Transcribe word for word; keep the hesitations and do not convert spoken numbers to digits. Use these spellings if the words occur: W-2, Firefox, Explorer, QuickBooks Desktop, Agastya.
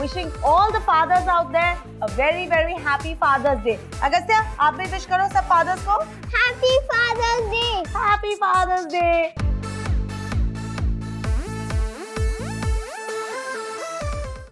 wishing all the fathers out there a very very happy Father's Day. Agastya, आप भी wish करो सब fathers को happy Father's Day. Happy Father's Day.